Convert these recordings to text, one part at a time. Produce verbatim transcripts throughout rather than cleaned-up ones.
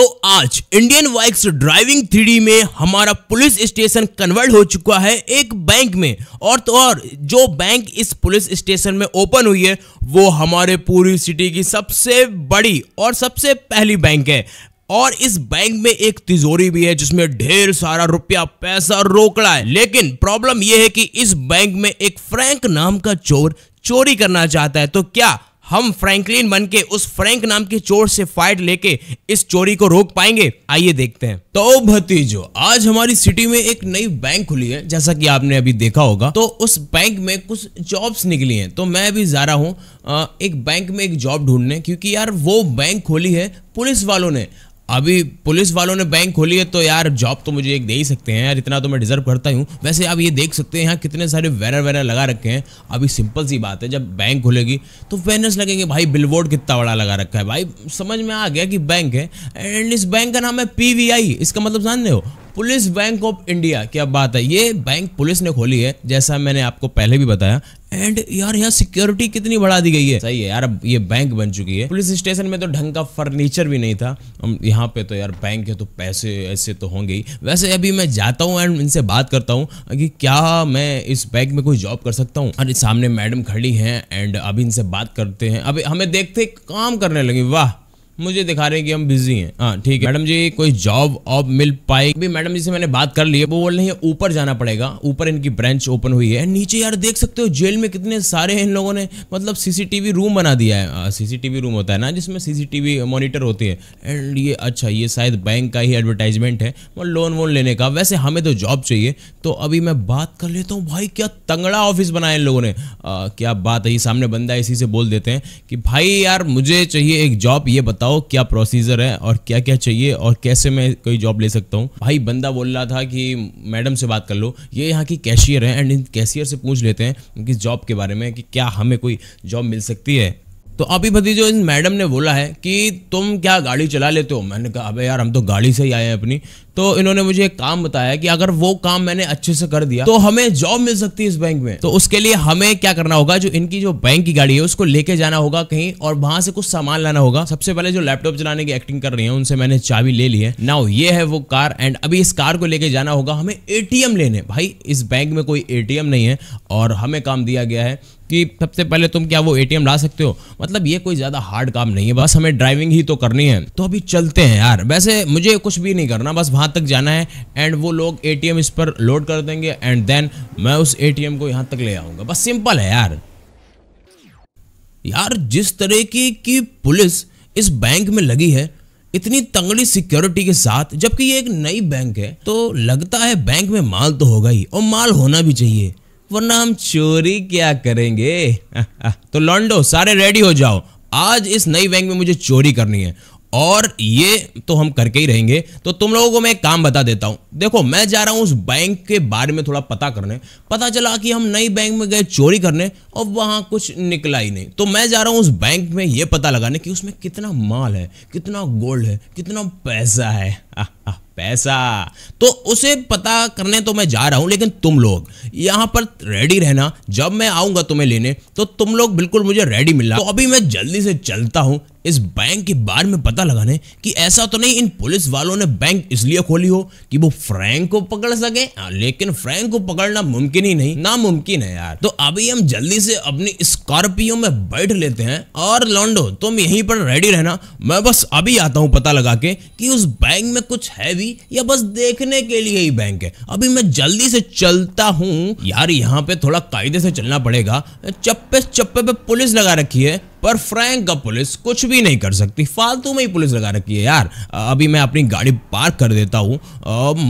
तो आज Indian bikes driving three D में हमारा पुलिस स्टेशन कन्वर्ट हो चुका है एक बैंक में, और तो और जो बैंक इस पुलिस स्टेशन में ओपन हुई है वो हमारे पूरी सिटी की सबसे बड़ी और सबसे पहली बैंक है। और इस बैंक में एक तिजोरी भी है जिसमें ढेर सारा रुपया पैसा रोकड़ा है। लेकिन प्रॉब्लम यह है कि इस बैंक में एक फ्रैंक नाम का चोर चोरी करना चाहता है। तो क्या हम फ्रैंकलिन बन के उस फ्रैंक नाम के चोर से फाइट लेके इस चोरी को रोक पाएंगे? आइए देखते हैं। तो भतीजो, आज हमारी सिटी में एक नई बैंक खुली है, जैसा कि आपने अभी देखा होगा। तो उस बैंक में कुछ जॉब्स निकली हैं, तो मैं भी जा रहा हूँ एक बैंक में एक जॉब ढूंढने, क्योंकि यार वो बैंक खोली है पुलिस वालों ने। अभी पुलिस वालों ने बैंक खोली है तो यार जॉब तो मुझे एक दे ही सकते हैं यार, इतना तो मैं डिजर्व करता ही हूँ। वैसे आप ये देख सकते हैं यहाँ कितने सारे बैनर वैनर लगा रखे हैं। अभी सिंपल सी बात है, जब बैंक खोलेगी तो बैनर्स लगेंगे भाई। बिलबोर्ड कितना बड़ा लगा रखा है भाई, समझ में आ गया कि बैंक है। एंड इस बैंक का नाम है पी वी आई, इसका मतलब जानते हो, पुलिस बैंक ऑफ इंडिया। क्या बात है, ये बैंक पुलिस ने खोली है जैसा मैंने आपको पहले भी बताया। एंड यार यहाँ सिक्योरिटी कितनी बढ़ा दी गई है। सही है यार, अब ये बैंक बन चुकी है। पुलिस स्टेशन में तो ढंग का फर्नीचर भी नहीं था, यहाँ पे तो यार बैंक है तो पैसे ऐसे तो होंगे ही। वैसे अभी मैं जाता हूँ एंड इनसे बात करता हूँ कि क्या मैं इस बैंक में कोई जॉब कर सकता हूँ। अरे सामने मैडम खड़ी हैं एंड अभी इनसे बात करते हैं। अभी हमें देखते काम करने लगी, वाह, मुझे दिखा रहे हैं कि हम बिजी हैं। हाँ ठीक है मैडम जी, कोई जॉब ऑब मिल पाएगी? अभी मैडम जी से मैंने बात कर ली है, वो बोल रही है ऊपर जाना पड़ेगा। ऊपर इनकी ब्रांच ओपन हुई है। नीचे यार देख सकते हो जेल में कितने सारे हैं इन लोगों ने, मतलब सीसीटीवी रूम बना दिया है। सीसीटीवी रूम होता है ना जिसमें सीसीटीवी मॉनिटर होती है। एंड ये अच्छा, ये शायद बैंक का ही एडवर्टाइजमेंट है लोन वोन लेने का। वैसे हमें तो जॉब चाहिए, तो अभी मैं बात कर लेता हूँ। भाई क्या तंगड़ा ऑफिस बनाया इन लोगों ने, क्या बात है। ये सामने बंदा, इसी से बोल देते हैं कि भाई यार मुझे चाहिए एक जॉब, ये बताओ क्या प्रोसीजर है और क्या क्या चाहिए और कैसे मैं कोई जॉब ले सकता हूँ। भाई बंदा बोल रहा था कि मैडम से बात कर लो, ये यहाँ की कैशियर है। एंड इन कैशियर से पूछ लेते हैं उनकी जॉब के बारे में कि क्या हमें कोई जॉब मिल सकती है। तो अभी भतीजो इन मैडम ने बोला है कि तुम क्या गाड़ी चला लेते हो? मैंने कहा अबे यार हम तो गाड़ी से ही आए हैं अपनी। तो इन्होंने मुझे एक काम बताया कि अगर वो काम मैंने अच्छे से कर दिया तो हमें जॉब मिल सकती है इस बैंक में। तो उसके लिए हमें क्या करना होगा, जो इनकी जो बैंक की गाड़ी है उसको लेके जाना होगा कहीं और वहां से कुछ सामान लाना होगा। सबसे पहले जो लैपटॉप चलाने की एक्टिंग कर रही है उनसे मैंने चाबी ले ली है। नाउ ये है वो कार, एंड अभी इस कार को लेके जाना होगा हमें ए टी एम लेने। भाई इस बैंक में कोई ए टी एम नहीं है और हमें काम दिया गया है कि सबसे पहले तुम क्या वो ए टी एम ला सकते हो। मतलब ये कोई ज़्यादा हार्ड काम नहीं है, बस हमें ड्राइविंग ही तो करनी है। तो अभी चलते हैं यार, वैसे मुझे कुछ भी नहीं करना, बस वहाँ तक जाना है एंड वो लोग ए टी एम इस पर लोड कर देंगे एंड देन मैं उस ए टी एम को यहाँ तक ले आऊँगा। बस सिंपल है यार। यार जिस तरह की, की पुलिस इस बैंक में लगी है इतनी तंगड़ी सिक्योरिटी के साथ, जबकि ये एक नई बैंक है, तो लगता है बैंक में माल तो होगा ही और माल होना भी चाहिए, वरना हम चोरी क्या करेंगे। तो लॉन्डो सारे रेडी हो जाओ, आज इस नई बैंक में मुझे चोरी करनी है और ये तो हम करके ही रहेंगे। तो तुम लोगों को मैं एक काम बता देता हूँ, देखो मैं जा रहा हूँ उस बैंक के बारे में थोड़ा पता करने। पता चला कि हम नई बैंक में गए चोरी करने और वहाँ कुछ निकला ही नहीं, तो मैं जा रहा हूँ उस बैंक में ये पता लगाने कि उसमें कितना माल है, कितना गोल्ड है, कितना पैसा है। आ, आ, पैसा तो उसे पता करने तो मैं जा रहा हूँ, लेकिन तुम लोग यहाँ पर रेडी रहना। जब मैं आऊँगा तुम्हें लेने तो तुम लोग बिल्कुल मुझे रेडी मिलना। तो अभी मैं जल्दी से चलता हूँ इस बैंक के बारे में पता लगाने कि ऐसा तो नहीं इन पुलिस वालों ने बैंक इसलिए खोली हो कि वो फ्रैंक को पकड़ सके, लेकिन फ्रैंक को पकड़ना मुमकिन ही नहीं, नामुमकिन है यार। तो अभी हम जल्दी से अपनी स्कॉर्पियो में बैठ लेते हैं और लॉन्डो तुम यहीं पर रेडी रहना, मैं बस अभी आता हूँ पता लगा के कि उस बैंक में कुछ है भी या बस देखने के लिए ही बैंक है। अभी मैं जल्दी से चलता हूँ यार, यहाँ पे थोड़ा कायदे से चलना पड़ेगा। चप्पे चप्पे पे पुलिस लगा रखी है, पर फ्रैंक का पुलिस कुछ भी नहीं कर सकती, फालतू में ही पुलिस लगा रखी है यार। अभी मैं अपनी गाड़ी पार्क कर देता हूँ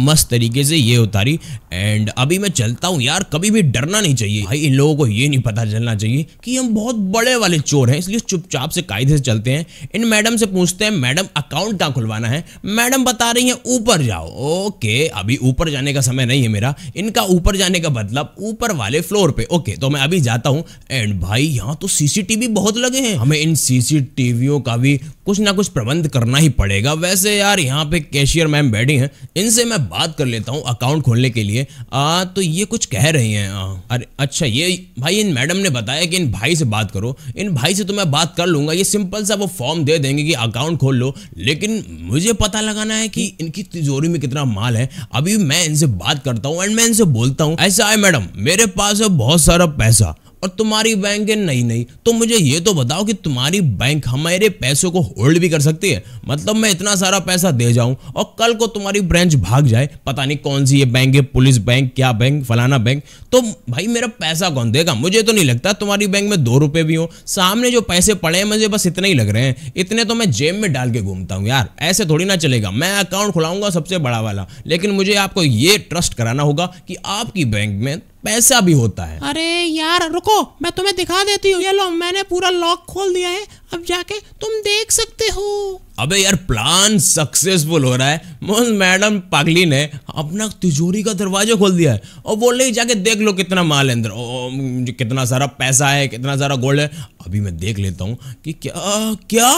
मस्त तरीके से, ये उतारी एंड अभी मैं चलता हूँ यार। कभी भी डरना नहीं चाहिए भाई, इन लोगों को ये नहीं पता चलना चाहिए कि हम बहुत बड़े वाले चोर हैं, इसलिए चुपचाप से कायदे से चलते हैं। इन मैडम से पूछते हैं मैडम अकाउंट कहाँ खुलवाना है, मैडम बता रही हैं ऊपर जाओ। ओके अभी ऊपर जाने का समय नहीं है मेरा, इनका ऊपर जाने का मतलब ऊपर वाले फ्लोर पर। ओके तो मैं अभी जाता हूँ एंड भाई यहाँ तो सी सी टी वी बहुत लगे हैं। हमें इन सीसीटीवीओं का भी कुछ ना कुछ प्रबंध करना ही पड़ेगा। वैसे यार यहाँ पे कैशियर मैम बैठी हैं, इनसे मैं बात कर लेता हूँ अकाउंट खोलने के लिए। आ, तो ये कुछ कह रही हैं। अरे अच्छा, ये भाई इन मैडम ने बताया कि इन भाई से बात करो। इन भाई से तो मैं बात कर लूँगा, ये सिंपल सा वो फॉर्म दे देंगे कि अकाउंट खोल लो, लेकिन मुझे पता लगाना है कि इनकी तिजोरी में कितना माल है। अभी मैं इनसे बात करता हूँ एंड मैं इनसे बोलता हूँ, ऐसा है मैडम मेरे पास है बहुत सारा पैसा और तुम्हारी बैंक है नहीं नहीं, तो मुझे ये तो बताओ कि तुम्हारी बैंक हमारे पैसों को होल्ड भी कर सकती है? मतलब मैं इतना सारा पैसा दे जाऊं और कल को तुम्हारी ब्रांच भाग जाए, पता नहीं कौन सी ये बैंक है, पुलिस बैंक, क्या बैंक, फलाना बैंक, तो भाई मेरा पैसा कौन देगा? मुझे तो नहीं लगता तुम्हारी बैंक में दो रुपये भी हो। सामने जो पैसे पड़े हैं मुझे बस इतने ही लग रहे हैं, इतने तो मैं जेब में डाल के घूमता हूँ यार, ऐसे थोड़ी ना चलेगा। मैं अकाउंट खुलाऊंगा सबसे बड़ा वाला, लेकिन मुझे आपको ये ट्रस्ट कराना होगा कि आपकी बैंक में पैसा भी होता है। अरे यार रुको, मैं तुम्हें दिखा देती हूँ। ये लो, मैंने पूरा लॉक खोल दिया है, अब जाके तुम देख सकते हो। अबे यार प्लान सक्सेसफुल हो रहा है। मोहन मैडम पागली ने अपना तिजोरी का दरवाजा खोल दिया है और बोल रही जाके देख लो कितना माल है अंदर, ओ, कितना सारा पैसा है, कितना सारा गोल्ड है। अभी मैं देख लेता हूँ कि क्या क्या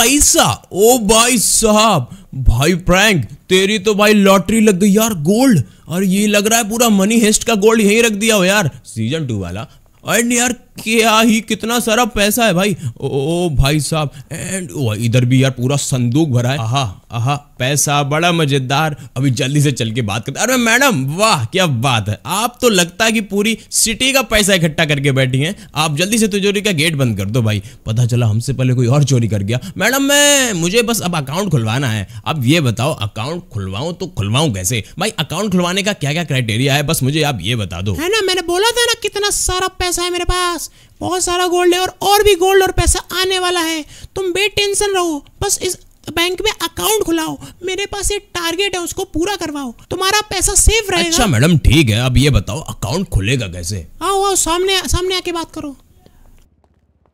पैसा। ओ भाई साहब, भाई प्रैंक तेरी तो भाई लॉटरी लग गई यार, गोल्ड। और ये लग रहा है पूरा मनी हेस्ट का गोल्ड यहीं रख दिया हो यार, सीजन टू वाला। एंड यार क्या ही कितना सारा पैसा है भाई, ओ भाई साहब। एंड इधर भी यार पूरा संदूक भरा है। आहा आहा, पैसा बड़ा मजेदार। अभी जल्दी से चल के बात करते। अरे मैडम वाह क्या बात है, आप तो लगता है कि पूरी सिटी का पैसा इकट्ठा करके बैठी हैं। आप जल्दी से तिजोरी का गेट बंद कर दो भाई, पता चला हमसे पहले कोई और चोरी कर गया। मैडम मैं मुझे बस अब अकाउंट खुलवाना है। अब ये बताओ अकाउंट खुलवाऊँ तो खुलवाऊँ कैसे? भाई अकाउंट खुलवाने का क्या क्या क्राइटेरिया है, बस मुझे आप ये बता दो। है ना, मैंने बोला था ना कितना सारा पैसा है मेरे पास, बहुत सारा गोल्ड है और और भी गोल्ड और पैसा आने वाला है। तुम बेटेंशन रहो, बस इस बैंक में अकाउंट खुलाओ। मेरे पास एक टारगेट है, उसको पूरा करवाओ, तुम्हारा पैसा सेफ रहेगा। अच्छा मैडम ठीक है, अब ये बताओ अकाउंट खुलेगा कैसे? आओ आओ सामने सामने आके बात करो।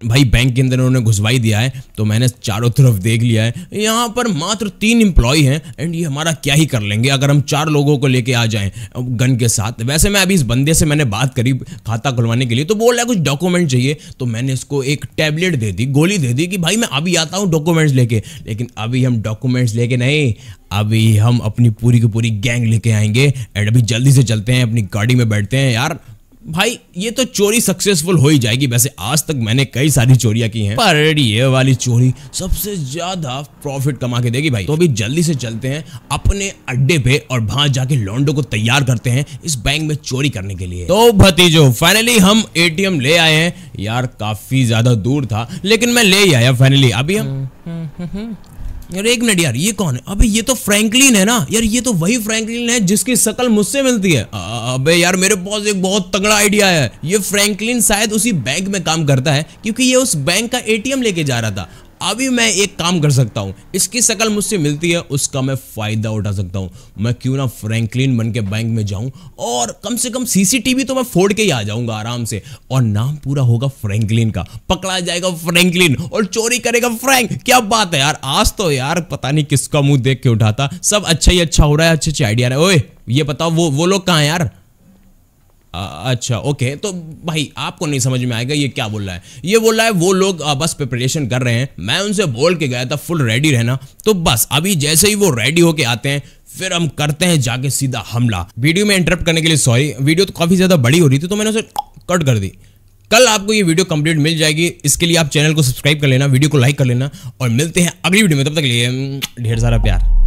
भाई बैंक के अंदर उन्होंने घुसवाई दिया है, तो मैंने चारों तरफ देख लिया है। यहाँ पर मात्र तीन एम्प्लॉय हैं एंड ये हमारा क्या ही कर लेंगे अगर हम चार लोगों को लेके आ जाएं गन के साथ। वैसे मैं अभी इस बंदे से मैंने बात करी खाता खुलवाने के लिए, तो बोल रहा है कुछ डॉक्यूमेंट चाहिए, तो मैंने इसको एक टैबलेट दे दी, गोली दे दी कि भाई मैं अभी आता हूँ डॉक्यूमेंट्स लेके। लेकिन अभी हम डॉक्यूमेंट्स लेके नहीं, अभी हम अपनी पूरी की पूरी गैंग लेके आएंगे। एंड अभी जल्दी से चलते हैं, अपनी गाड़ी में बैठते हैं। यार भाई ये तो चोरी सक्सेसफुल हो ही जाएगी। वैसे आज तक मैंने कई सारी चोरियां की हैं, पर ये वाली चोरी सबसे ज्यादा प्रॉफिट कमा के देगी भाई। तो अभी जल्दी से चलते हैं अपने अड्डे पे और वहां जाके लॉन्डो को तैयार करते हैं इस बैंक में चोरी करने के लिए। तो भतीजो फाइनली हम एटीएम ले आए हैं। यार काफी ज्यादा दूर था लेकिन मैं ले ही आया फाइनली। अभी हम यार एक मिनट, यार ये कौन है? अबे ये तो फ्रैंकलिन है ना यार, ये तो वही फ्रैंकलिन है जिसकी शक्ल मुझसे मिलती है। अबे यार मेरे पास एक बहुत तगड़ा आइडिया है। ये फ्रैंकलिन शायद उसी बैंक में काम करता है क्योंकि ये उस बैंक का एटीएम लेके जा रहा था। अभी मैं एक काम कर सकता हूँ, इसकी शक्ल मुझसे मिलती है, उसका मैं फ़ायदा उठा सकता हूँ। मैं क्यों ना फ्रैंकलिन बन के बैंक में जाऊँ और कम से कम सीसीटीवी तो मैं फोड़ के ही आ जाऊँगा आराम से। और नाम पूरा होगा फ्रैंकलिन का, पकड़ा जाएगा फ्रैंकलिन और चोरी करेगा फ्रैंक। क्या बात है यार, आज तो यार पता नहीं किसका मुँह देख के उठाता, सब अच्छा ही अच्छा हो रहा है, अच्छे अच्छे आइडिया रहा है। ओए ये बताओ वो वो लोग कहाँ हैं यार? अच्छा ओके, तो भाई आपको नहीं समझ में आएगा ये क्या बोल रहा है। ये बोल रहा है वो लोग बस प्रिपरेशन कर रहे हैं, मैं उनसे बोल के गया था फुल रेडी रहना। तो बस अभी जैसे ही वो रेडी होके आते हैं फिर हम करते हैं जाके सीधा हमला। वीडियो में इंटरप्ट करने के लिए सॉरी, वीडियो तो काफ़ी ज़्यादा बड़ी हो रही थी तो मैंने उसे कट कर दी। कल आपको ये वीडियो कंप्लीट मिल जाएगी, इसके लिए आप चैनल को सब्सक्राइब कर लेना, वीडियो को लाइक कर लेना और मिलते हैं अगली वीडियो में। तब तक के लिए ढेर सारा प्यार।